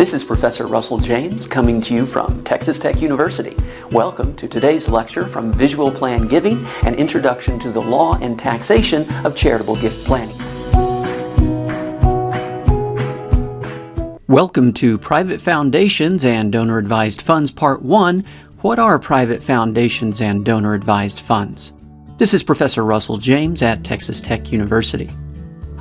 This is Professor Russell James coming to you from Texas Tech University. Welcome to today's lecture from Visual Plan Giving, an introduction to the law and taxation of charitable gift planning. Welcome to Private Foundations and Donor Advised Funds Part 1. What are private foundations and donor advised funds? This is Professor Russell James at Texas Tech University.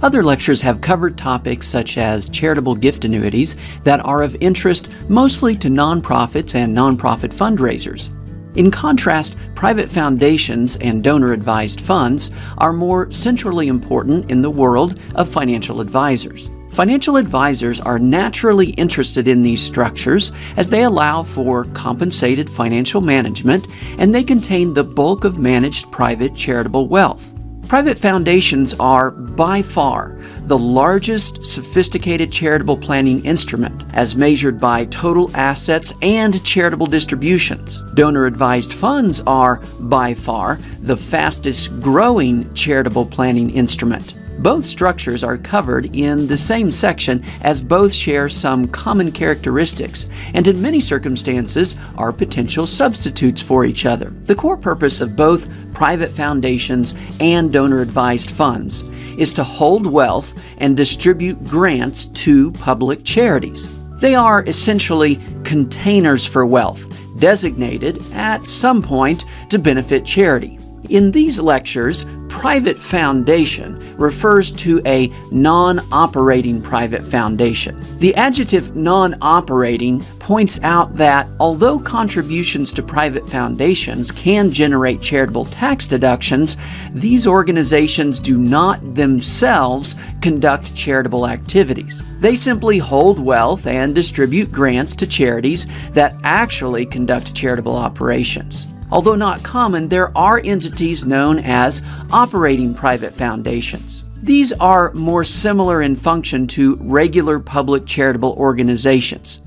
Other lectures have covered topics such as charitable gift annuities that are of interest mostly to nonprofits and nonprofit fundraisers. In contrast, private foundations and donor-advised funds are more centrally important in the world of financial advisors. Financial advisors are naturally interested in these structures as they allow for compensated financial management, and they contain the bulk of managed private charitable wealth. Private foundations are, by far, the largest sophisticated charitable planning instrument, as measured by total assets and charitable distributions. Donor-advised funds are, by far, the fastest-growing charitable planning instrument. Both structures are covered in the same section, as both share some common characteristics and in many circumstances are potential substitutes for each other. The core purpose of both private foundations and donor-advised funds is to hold wealth and distribute grants to public charities. They are essentially containers for wealth, designated at some point to benefit charity. In these lectures, private foundation refers to a non-operating private foundation. The adjective non-operating points out that although contributions to private foundations can generate charitable tax deductions, these organizations do not themselves conduct charitable activities. They simply hold wealth and distribute grants to charities that actually conduct charitable operations. Although not common, there are entities known as operating private foundations. These are more similar in function to regular public charitable organizations,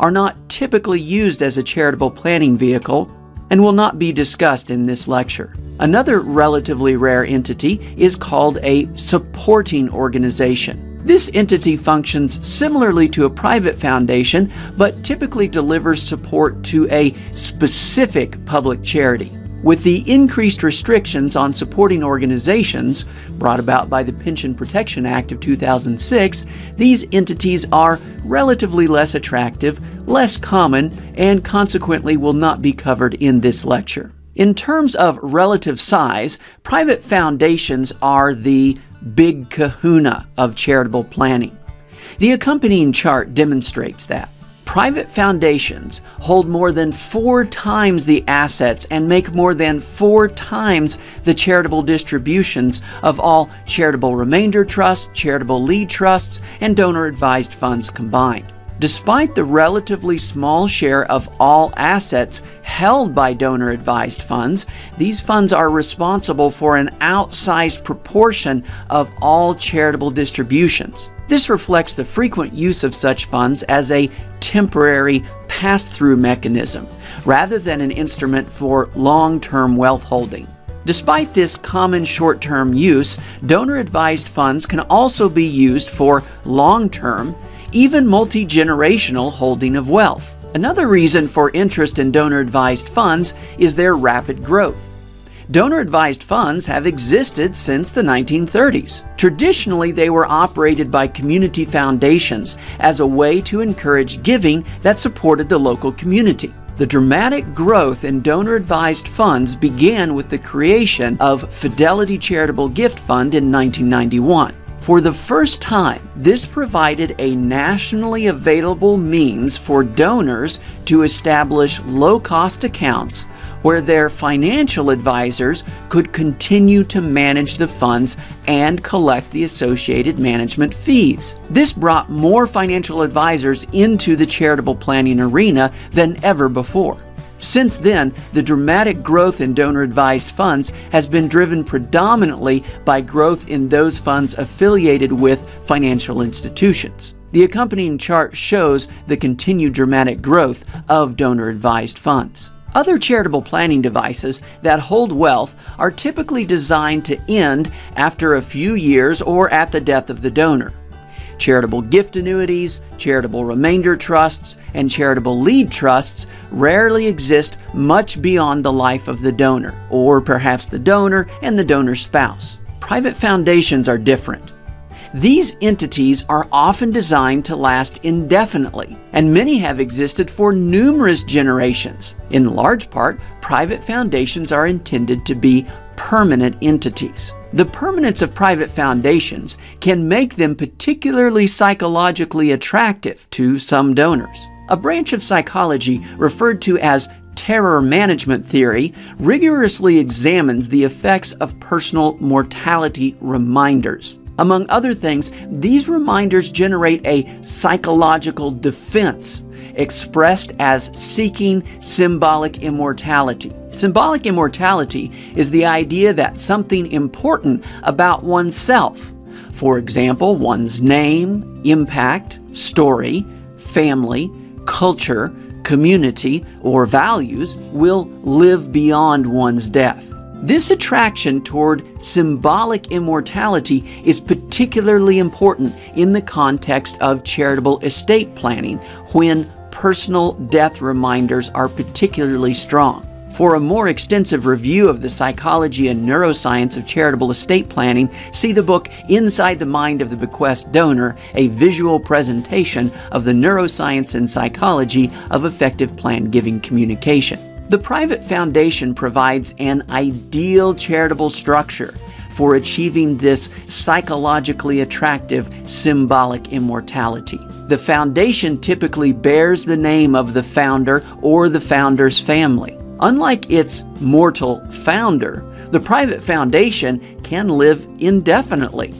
are not typically used as a charitable planning vehicle, and will not be discussed in this lecture. Another relatively rare entity is called a supporting organization. This entity functions similarly to a private foundation, but typically delivers support to a specific public charity. With the increased restrictions on supporting organizations brought about by the Pension Protection Act of 2006, these entities are relatively less attractive, less common, and consequently will not be covered in this lecture. In terms of relative size, private foundations are the big kahuna of charitable planning. The accompanying chart demonstrates that. Private foundations hold more than 4 times the assets and make more than 4 times the charitable distributions of all charitable remainder trusts, charitable lead trusts, and donor-advised funds combined. Despite the relatively small share of all assets held by donor-advised funds, these funds are responsible for an outsized proportion of all charitable distributions. This reflects the frequent use of such funds as a temporary pass-through mechanism, rather than an instrument for long-term wealth holding. Despite this common short-term use, donor-advised funds can also be used for long-term, even multi-generational holding of wealth. Another reason for interest in donor-advised funds is their rapid growth. Donor-advised funds have existed since the 1930s. Traditionally, they were operated by community foundations as a way to encourage giving that supported the local community. The dramatic growth in donor-advised funds began with the creation of Fidelity Charitable Gift Fund in 1991. For the first time, this provided a nationally available means for donors to establish low-cost accounts where their financial advisors could continue to manage the funds and collect the associated management fees. This brought more financial advisors into the charitable planning arena than ever before. Since then, the dramatic growth in donor-advised funds has been driven predominantly by growth in those funds affiliated with financial institutions. The accompanying chart shows the continued dramatic growth of donor-advised funds. Other charitable planning devices that hold wealth are typically designed to end after a few years or at the death of the donor. charitable gift annuities, charitable remainder trusts, and charitable lead trusts rarely exist much beyond the life of the donor, or perhaps the donor and the donor's spouse. Private foundations are different. These entities are often designed to last indefinitely, and many have existed for numerous generations. In large part, private foundations are intended to be permanent entities. The permanence of private foundations can make them particularly psychologically attractive to some donors. A branch of psychology referred to as terror management theory rigorously examines the effects of personal mortality reminders. Among other things, these reminders generate a psychological defense expressed as seeking symbolic immortality. Symbolic immortality is the idea that something important about oneself, for example, one's name, impact, story, family, culture, community, or values, will live beyond one's death. This attraction toward symbolic immortality is particularly important in the context of charitable estate planning, when personal death reminders are particularly strong. For a more extensive review of the psychology and neuroscience of charitable estate planning, see the book Inside the Mind of the Bequest Donor, a visual presentation of the neuroscience and psychology of effective plan giving communication. The private foundation provides an ideal charitable structure for achieving this psychologically attractive symbolic immortality. The foundation typically bears the name of the founder or the founder's family. Unlike its mortal founder, the private foundation can live indefinitely.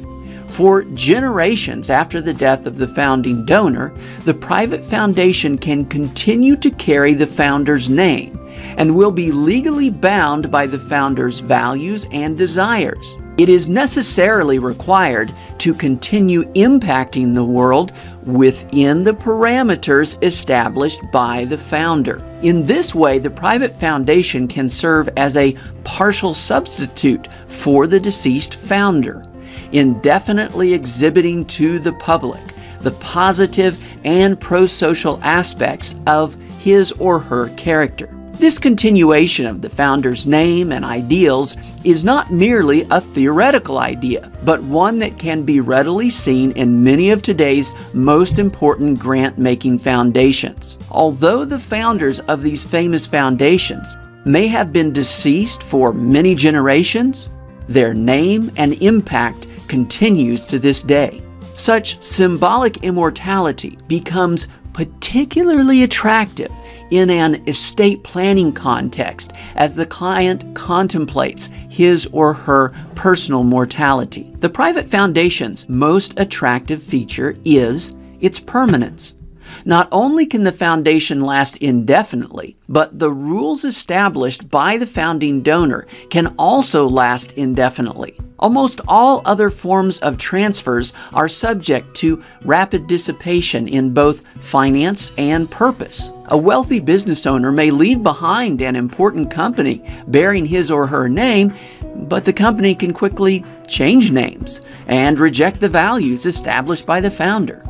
For generations after the death of the founding donor, the private foundation can continue to carry the founder's name and will be legally bound by the founder's values and desires. It is necessarily required to continue impacting the world within the parameters established by the founder. In this way, the private foundation can serve as a partial substitute for the deceased founder, indefinitely exhibiting to the public the positive and pro-social aspects of his or her character. This continuation of the founder's name and ideals is not merely a theoretical idea, but one that can be readily seen in many of today's most important grant-making foundations. Although the founders of these famous foundations may have been deceased for many generations, their name and impact continues to this day. Such symbolic immortality becomes particularly attractive in an estate planning context as the client contemplates his or her personal mortality. The private foundation's most attractive feature is its permanence. Not only can the foundation last indefinitely, but the rules established by the founding donor can also last indefinitely. Almost all other forms of transfers are subject to rapid dissipation in both finance and purpose. A wealthy business owner may leave behind an important company bearing his or her name, but the company can quickly change names and reject the values established by the founder.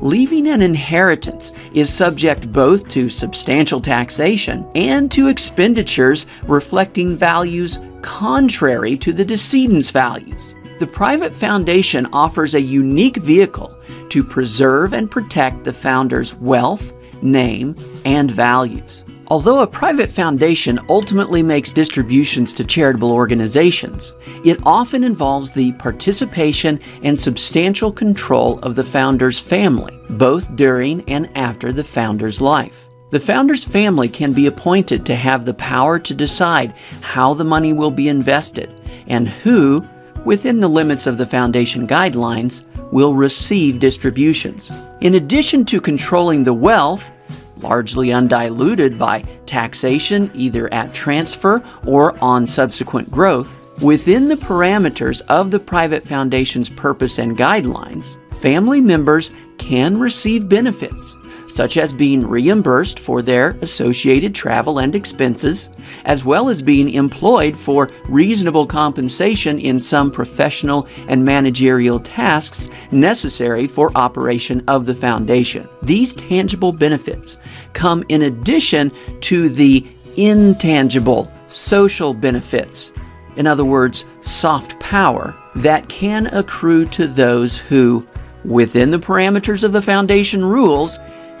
Leaving an inheritance is subject both to substantial taxation and to expenditures reflecting values contrary to the decedent's values. The private foundation offers a unique vehicle to preserve and protect the founder's wealth, name, and values. Although a private foundation ultimately makes distributions to charitable organizations, it often involves the participation and substantial control of the founder's family, both during and after the founder's life. The founder's family can be appointed to have the power to decide how the money will be invested and who, within the limits of the foundation guidelines, will receive distributions. In addition to controlling the wealth, largely undiluted by taxation either at transfer or on subsequent growth, within the parameters of the private foundation's purpose and guidelines, family members can receive benefits such as being reimbursed for their associated travel and expenses, as well as being employed for reasonable compensation in some professional and managerial tasks necessary for operation of the foundation. These tangible benefits come in addition to the intangible social benefits, in other words, soft power, that can accrue to those who, within the parameters of the foundation rules,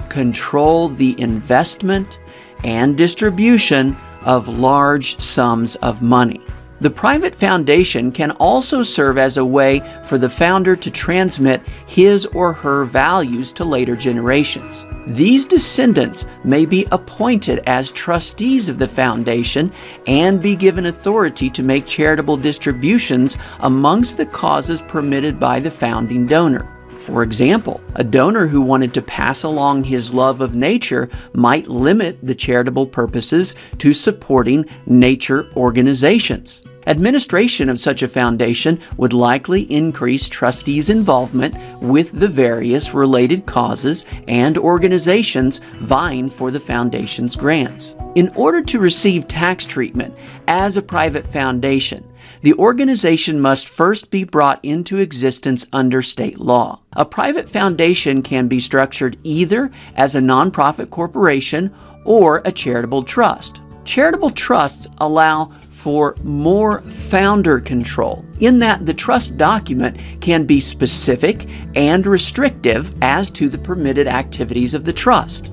control the investment and distribution of large sums of money. The private foundation can also serve as a way for the founder to transmit his or her values to later generations. These descendants may be appointed as trustees of the foundation and be given authority to make charitable distributions amongst the causes permitted by the founding donor. For example, a donor who wanted to pass along his love of nature might limit the charitable purposes to supporting nature organizations. Administration of such a foundation would likely increase trustees' involvement with the various related causes and organizations vying for the foundation's grants. In order to receive tax treatment as a private foundation, the organization must first be brought into existence under state law. A private foundation can be structured either as a nonprofit corporation or a charitable trust. Charitable trusts allow for more founder control, in that the trust document can be specific and restrictive as to the permitted activities of the trust.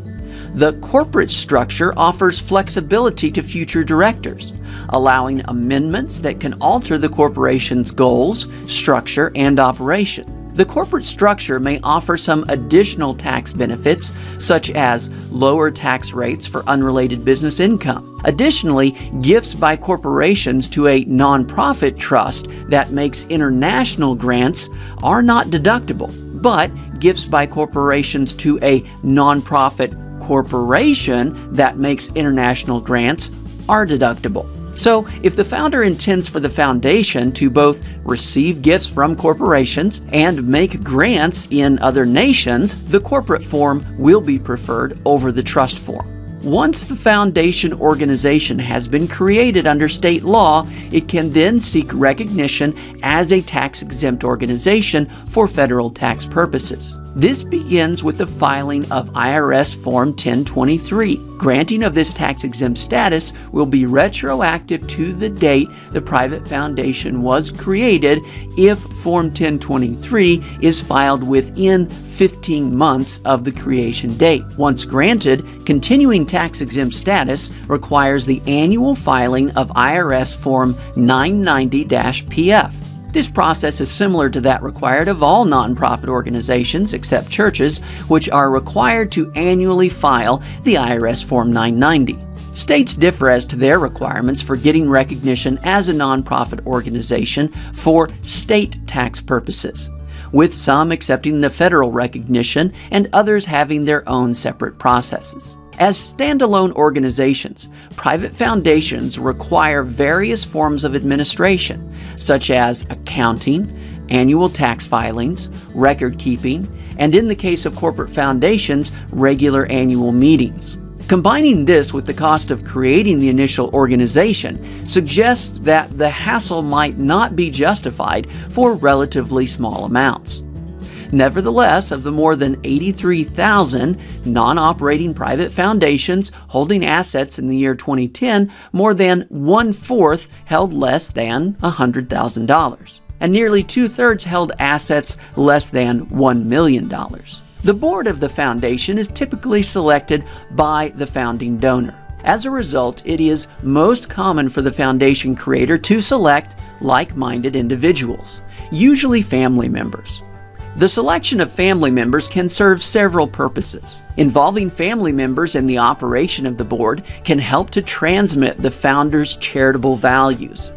The corporate structure offers flexibility to future directors, allowing amendments that can alter the corporation's goals, structure, and operation. The corporate structure may offer some additional tax benefits, such as lower tax rates for unrelated business income. Additionally, gifts by corporations to a nonprofit trust that makes international grants are not deductible, but gifts by corporations to a nonprofit corporation that makes international grants are deductible. So, if the founder intends for the foundation to both receive gifts from corporations and make grants in other nations, the corporate form will be preferred over the trust form. Once the foundation organization has been created under state law, it can then seek recognition as a tax-exempt organization for federal tax purposes. This begins with the filing of IRS Form 1023. Granting of this tax-exempt status will be retroactive to the date the private foundation was created if Form 1023 is filed within 15 months of the creation date. Once granted, continuing tax-exempt status requires the annual filing of IRS Form 990-PF. This process is similar to that required of all nonprofit organizations, except churches, which are required to annually file the IRS Form 990. States differ as to their requirements for getting recognition as a nonprofit organization for state tax purposes, with some accepting the federal recognition and others having their own separate processes. As standalone organizations, private foundations require various forms of administration, such as accounting, annual tax filings, record keeping, and in the case of corporate foundations, regular annual meetings. Combining this with the cost of creating the initial organization suggests that the hassle might not be justified for relatively small amounts. Nevertheless, of the more than 83,000 non-operating private foundations holding assets in the year 2010, more than one-fourth held less than $100,000, and nearly two-thirds held assets less than $1 million. The board of the foundation is typically selected by the founding donor. As a result, it is most common for the foundation creator to select like-minded individuals, usually family members. The selection of family members can serve several purposes. Involving family members in the operation of the board can help to transmit the founder's charitable values.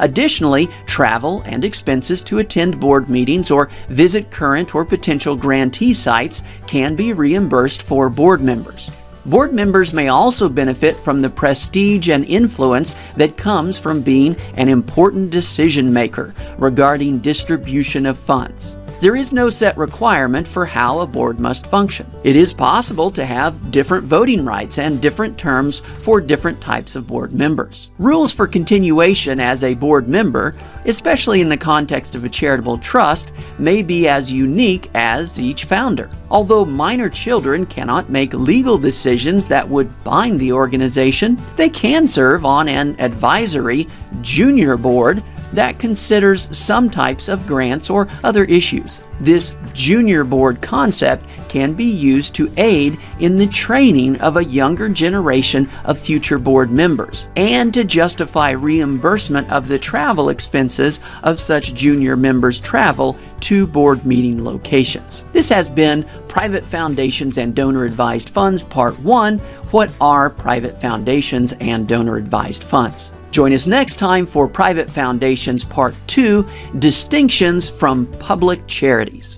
Additionally, travel and expenses to attend board meetings or visit current or potential grantee sites can be reimbursed for board members. Board members may also benefit from the prestige and influence that comes from being an important decision maker regarding distribution of funds. There is no set requirement for how a board must function. It is possible to have different voting rights and different terms for different types of board members. Rules for continuation as a board member, especially in the context of a charitable trust, may be as unique as each founder. Although minor children cannot make legal decisions that would bind the organization, they can serve on an advisory junior board that considers some types of grants or other issues. This junior board concept can be used to aid in the training of a younger generation of future board members and to justify reimbursement of the travel expenses of such junior members' travel to board meeting locations. This has been Private Foundations and Donor Advised Funds Part 1. What are private foundations and donor advised funds? Join us next time for Private Foundations Part 2, Distinctions from Public Charities.